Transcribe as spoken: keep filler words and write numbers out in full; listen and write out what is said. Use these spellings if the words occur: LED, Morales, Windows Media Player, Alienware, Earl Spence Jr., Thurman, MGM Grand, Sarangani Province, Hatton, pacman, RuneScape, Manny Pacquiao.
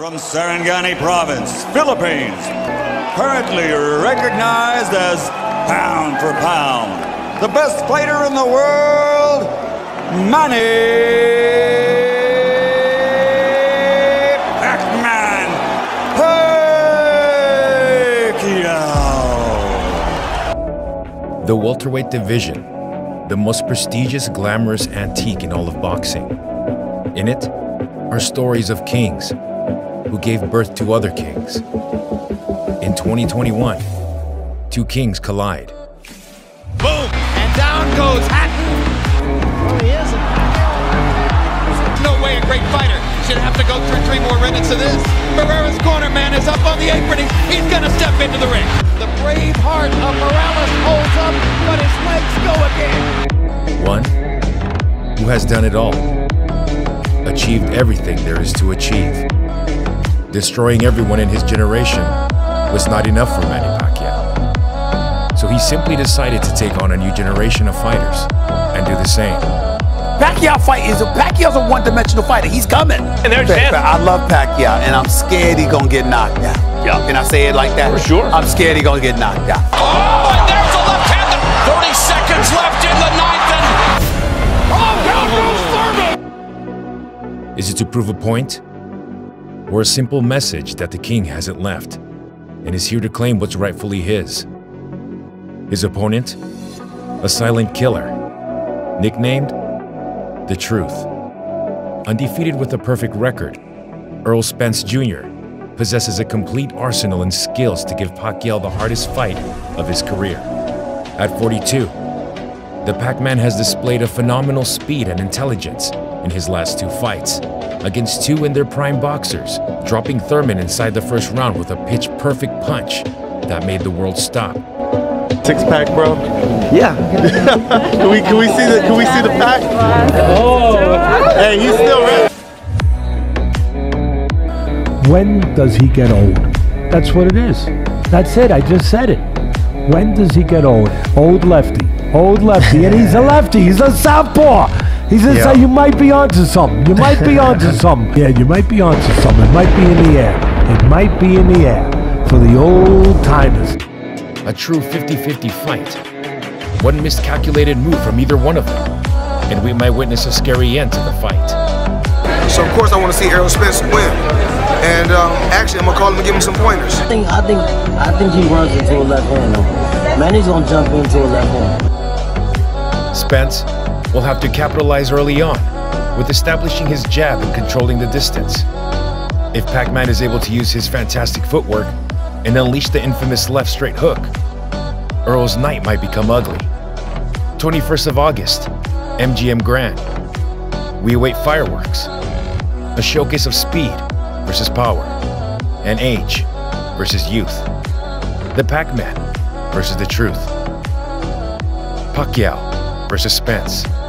From Sarangani Province, Philippines, currently recognized as pound for pound, the best fighter in the world, Manny Pacman Pacquiao. The welterweight division, the most prestigious, glamorous antique in all of boxing. In it are stories of kings who gave birth to other kings. In twenty twenty-one, two kings collide. Boom! And down goes Hatton. Oh, he is. No way a great fighter should have to go through three more minutes of this. Ferreira's corner man is up on the apron. He's gonna step into the ring. The brave heart of Morales holds up, but his legs go again. One who has done it all, achieved everything there is to achieve. Destroying everyone in his generation was not enough for Manny Pacquiao. So he simply decided to take on a new generation of fighters and do the same. Pacquiao fight is a, Pacquiao's a one-dimensional fighter. He's coming. And there's Pac, I love Pacquiao, and I'm scared he's gonna get knocked out. Yeah. Can I say it like that? For sure. I'm scared he's gonna get knocked out. Oh, and there's a left hand. thirty seconds left in the ninth. And oh, down goes Thurman. Is it to prove a point? Or a simple message that the king hasn't left and is here to claim what's rightfully his. His opponent, a silent killer, nicknamed The Truth. Undefeated with a perfect record, Earl Spence Junior possesses a complete arsenal and skills to give Pacquiao the hardest fight of his career. At forty-two, the Pacman has displayed a phenomenal speed and intelligence in his last two fights against two in their prime boxers, dropping Thurman inside the first round with a pitch-perfect punch that made the world stop. Six-pack, bro? Yeah. can, we, can, we see the, can we see the pack? Oh! Hey, he's still ready. When does he get old? That's what it is. That's it, I just said it. When does he get old? Old lefty, old lefty, and he's a lefty, he's a southpaw. He says, yeah. You might be onto something. You might be onto something. Yeah, you might be onto something. It might be in the air. It might be in the air for the old-timers. A true fifty fifty fight. One miscalculated move from either one of them, and we might witness a scary end to the fight. So, of course, I want to see Earl Spence win. And, um, actually, I'm going to call him and give him some pointers. I think, I think, I think he runs into a left hand. Manny's going to jump into a left hand. Spence will have to capitalize early on with establishing his jab and controlling the distance. If Pacman is able to use his fantastic footwork and unleash the infamous left straight hook, Earl's night might become ugly. twenty-first of August, M G M Grand. We await fireworks, a showcase of speed versus power, and age versus youth. The Pacman versus The Truth. Pacquiao versus Spence.